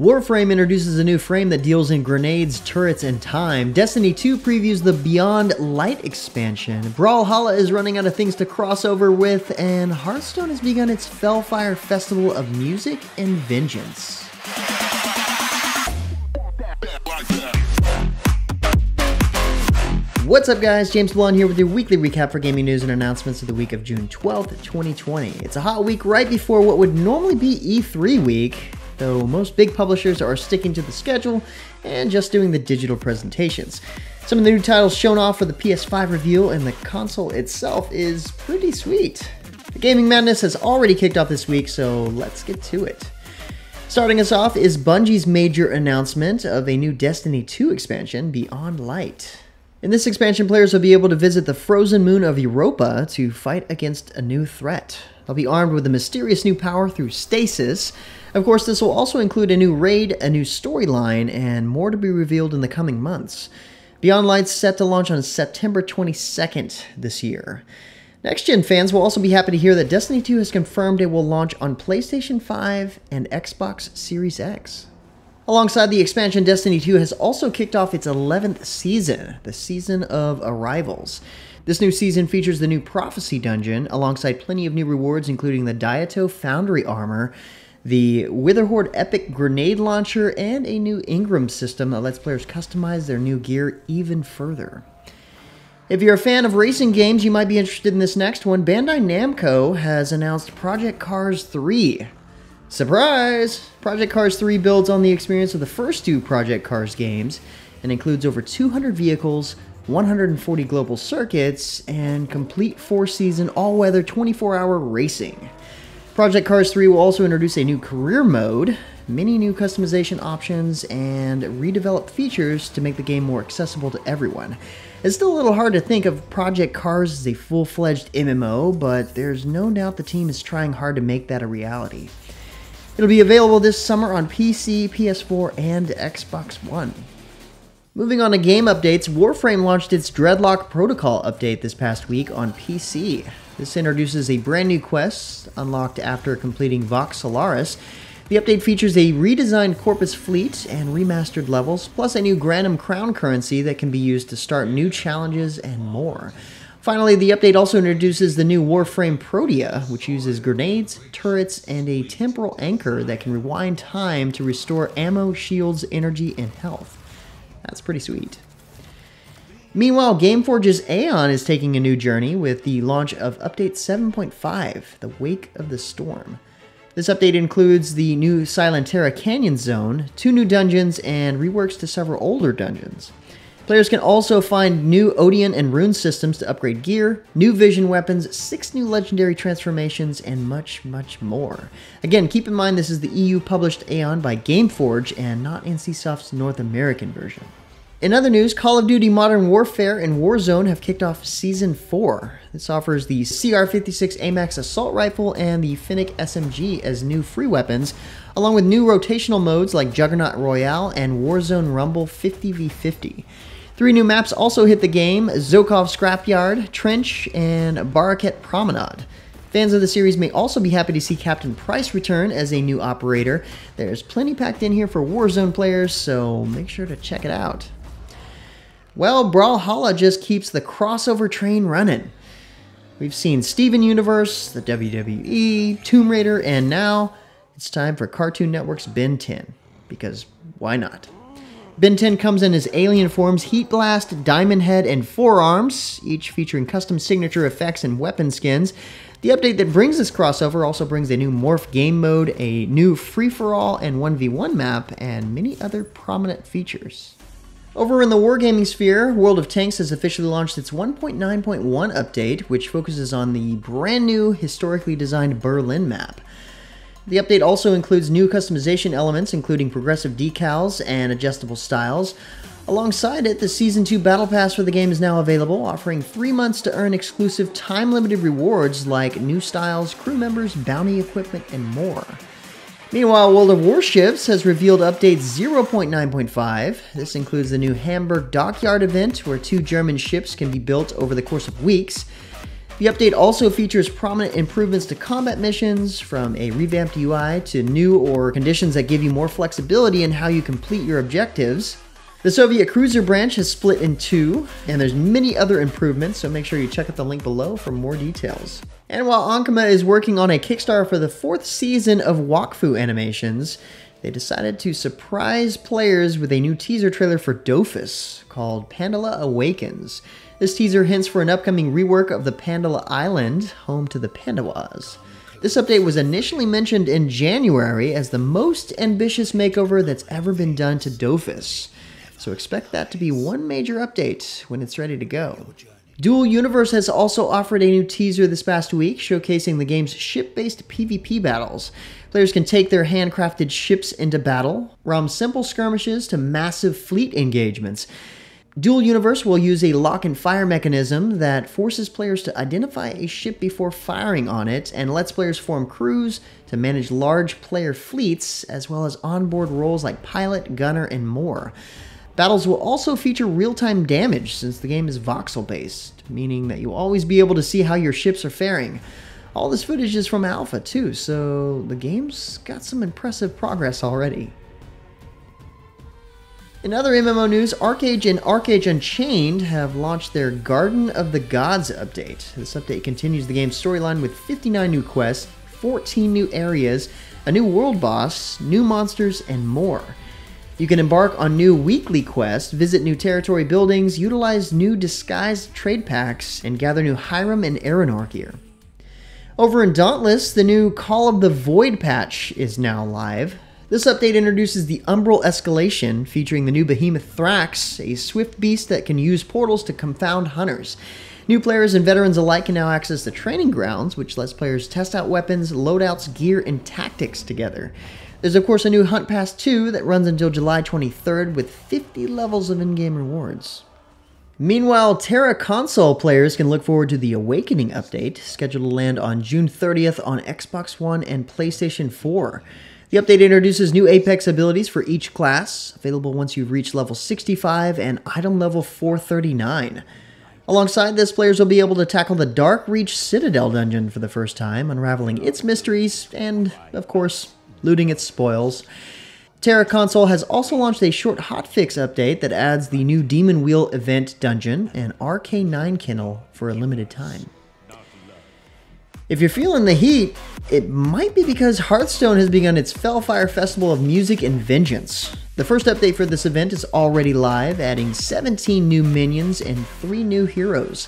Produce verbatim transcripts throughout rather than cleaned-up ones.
Warframe introduces a new frame that deals in grenades, turrets, and time. Destiny two previews the Beyond Light expansion. Brawlhalla is running out of things to cross over with, and Hearthstone has begun its Fel Fire Festival of Music and Vengeance. What's up guys, James Blonde here with your weekly recap for gaming news and announcements of the week of June twelfth, twenty twenty. It's a hot week right before what would normally be E three week, though most big publishers are sticking to the schedule and just doing the digital presentations. Some of the new titles shown off for the P S five reveal and the console itself is pretty sweet. The gaming madness has already kicked off this week, so let's get to it. Starting us off is Bungie's major announcement of a new Destiny two expansion, Beyond Light. In this expansion, players will be able to visit the frozen moon of Europa to fight against a new threat. They'll be armed with a mysterious new power through Stasis. Of course, this will also include a new raid, a new storyline, and more to be revealed in the coming months. Beyond Light's set to launch on September twenty-second this year. Next-gen fans will also be happy to hear that Destiny two has confirmed it will launch on PlayStation five and Xbox Series X. Alongside the expansion, Destiny two has also kicked off its eleventh season, the Season of Arrivals. This new season features the new Prophecy Dungeon, alongside plenty of new rewards including the Diato Foundry Armor, the Witherhoard Epic Grenade Launcher, and a new Ingram system that lets players customize their new gear even further. If you're a fan of racing games, you might be interested in this next one. Bandai Namco has announced Project Cars three. Surprise! Project Cars three builds on the experience of the first two Project Cars games and includes over two hundred vehicles, one hundred forty global circuits, and complete four-season all-weather twenty-four hour racing. Project Cars three will also introduce a new career mode, many new customization options, and redeveloped features to make the game more accessible to everyone. It's still a little hard to think of Project Cars as a full-fledged M M O, but there's no doubt the team is trying hard to make that a reality. It'll be available this summer on P C, P S four, and Xbox One. Moving on to game updates, Warframe launched its Deadlock Protocol update this past week on P C. This introduces a brand new quest, unlocked after completing Vox Solaris. The update features a redesigned Corpus fleet and remastered levels, plus a new Granum Crown currency that can be used to start new challenges and more. Finally, the update also introduces the new Warframe Protea, which uses grenades, turrets, and a temporal anchor that can rewind time to restore ammo, shields, energy, and health. That's pretty sweet. Meanwhile, Game Forge's Aeon is taking a new journey with the launch of Update seven point five, The Wake of the Storm. This update includes the new Silentera Canyon zone, two new dungeons, and reworks to several older dungeons. Players can also find new Odeon and Rune systems to upgrade gear, new vision weapons, six new legendary transformations, and much, much more. Again, keep in mind this is the E U-published Aeon by Game Forge and not NCSoft's North American version. In other news, Call of Duty Modern Warfare and Warzone have kicked off Season four. This offers the C R fifty-six A MAX Assault Rifle and the Finnick S M G as new free weapons, along with new rotational modes like Juggernaut Royale and Warzone Rumble fifty v fifty. Three new maps also hit the game, Zokov Scrapyard, Trench, and Baraket Promenade. Fans of the series may also be happy to see Captain Price return as a new operator. There's plenty packed in here for Warzone players, so make sure to check it out. Well, Brawlhalla just keeps the crossover train running. We've seen Steven Universe, the W W E, Tomb Raider, and now it's time for Cartoon Network's Ben ten, because why not? Ben ten comes in as alien forms Heat Blast, Diamond Head, and Forearms, each featuring custom signature effects and weapon skins. The update that brings this crossover also brings a new Morph game mode, a new free-for-all and one v one map, and many other prominent features. Over in the wargaming sphere, World of Tanks has officially launched its one point nine point one update, which focuses on the brand new, historically designed Berlin map. The update also includes new customization elements, including progressive decals and adjustable styles. Alongside it, the Season two Battle Pass for the game is now available, offering three months to earn exclusive time-limited rewards like new styles, crew members, bounty equipment, and more. Meanwhile, World of Warships has revealed update zero point nine point five. This includes the new Hamburg Dockyard event, where two German ships can be built over the course of weeks. The update also features prominent improvements to combat missions, from a revamped U I to new or conditions that give you more flexibility in how you complete your objectives. The Soviet Cruiser branch has split in two, and there's many other improvements, so make sure you check out the link below for more details. And while Ankama is working on a Kickstarter for the fourth season of Wakfu Animations, they decided to surprise players with a new teaser trailer for DOFUS called Pandala Awakens. This teaser hints for an upcoming rework of the Pandala Island, home to the Pandawas. This update was initially mentioned in January as the most ambitious makeover that's ever been done to DOFUS. So expect that to be one major update when it's ready to go. Dual Universe has also offered a new teaser this past week, showcasing the game's ship-based PvP battles. Players can take their handcrafted ships into battle, from simple skirmishes to massive fleet engagements. Dual Universe will use a lock-and-fire mechanism that forces players to identify a ship before firing on it, and lets players form crews to manage large player fleets, as well as onboard roles like pilot, gunner, and more. Battles will also feature real-time damage, since the game is voxel-based, meaning that you'll always be able to see how your ships are faring. All this footage is from alpha too, so the game's got some impressive progress already. In other M M O news, ArcheAge and ArcheAge Unchained have launched their Garden of the Gods update. This update continues the game's storyline with fifty-nine new quests, fourteen new areas, a new world boss, new monsters, and more. You can embark on new weekly quests, visit new territory buildings, utilize new disguised trade packs, and gather new Hyrum and Aranor gear. Over in Dauntless, the new Call of the Void patch is now live. This update introduces the Umbral Escalation, featuring the new behemoth Thrax, a swift beast that can use portals to confound hunters. New players and veterans alike can now access the training grounds, which lets players test out weapons, loadouts, gear, and tactics together. There's of course a new Hunt Pass two that runs until July twenty-third with fifty levels of in-game rewards. Meanwhile, Terra console players can look forward to the Awakening update, scheduled to land on June thirtieth on Xbox One and PlayStation four. The update introduces new Apex abilities for each class, available once you've reached level sixty-five and item level four thirty-nine. Alongside this, players will be able to tackle the Dark Reach Citadel dungeon for the first time, unraveling its mysteries and, of course, looting its spoils. Terra Console has also launched a short hotfix update that adds the new Demon Wheel event dungeon and R K nine kennel for a limited time. If you're feeling the heat, it might be because Hearthstone has begun its Fel Fire Festival of Music and Vengeance. The first update for this event is already live, adding seventeen new minions and three new heroes.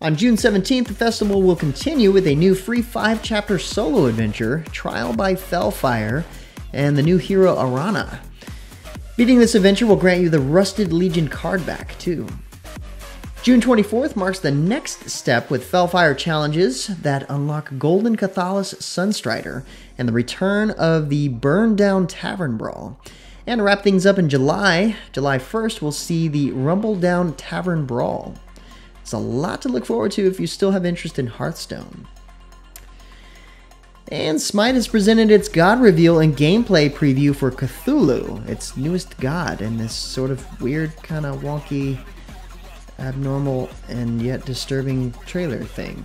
On June seventeenth, the festival will continue with a new free five-chapter solo adventure, Trial by Felfire, and the new hero Arana. Beating this adventure will grant you the Rusted Legion card back, too. June twenty-fourth marks the next step with Felfire challenges that unlock Golden Cathalas Sunstrider and the return of the Burn Down Tavern Brawl. And to wrap things up in July, July first, we'll see the Rumble Down Tavern Brawl. It's a lot to look forward to if you still have interest in Hearthstone. And Smite has presented its god reveal and gameplay preview for Cthulhu, its newest god, in this sort of weird, kind of wonky, abnormal, and yet disturbing trailer thing.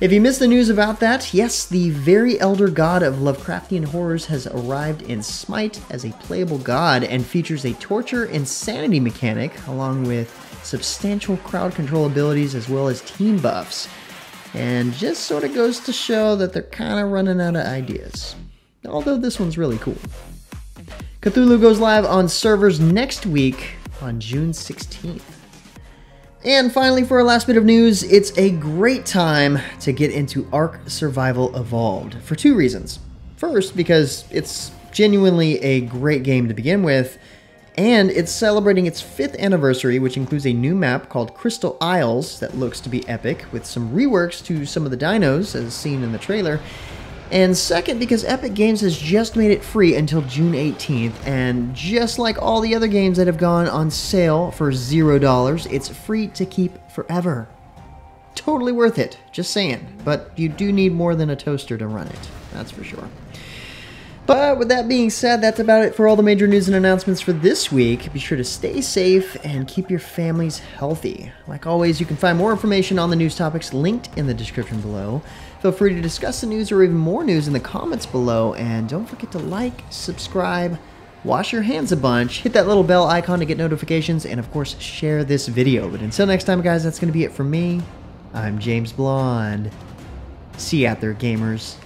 If you missed the news about that, yes, the very elder god of Lovecraftian horrors has arrived in Smite as a playable god and features a torture insanity mechanic along with substantial crowd control abilities as well as team buffs. And just sort of goes to show that they're kind of running out of ideas. Although this one's really cool. Cthulhu goes live on servers next week on June sixteenth. And finally, for our last bit of news, it's a great time to get into Ark Survival Evolved for two reasons. First, because it's genuinely a great game to begin with, and it's celebrating its fifth anniversary, which includes a new map called Crystal Isles that looks to be epic, with some reworks to some of the dinos, as seen in the trailer. And second, because Epic Games has just made it free until June eighteenth, and just like all the other games that have gone on sale for zero dollars, it's free to keep forever. Totally worth it, just saying, but you do need more than a toaster to run it, that's for sure. But with that being said, that's about it for all the major news and announcements for this week. Be sure to stay safe and keep your families healthy. Like always, you can find more information on the news topics linked in the description below. Feel free to discuss the news or even more news in the comments below. And don't forget to like, subscribe, wash your hands a bunch, hit that little bell icon to get notifications, and of course, share this video. But until next time, guys, that's going to be it for me. I'm James Blonde. See you out there, gamers.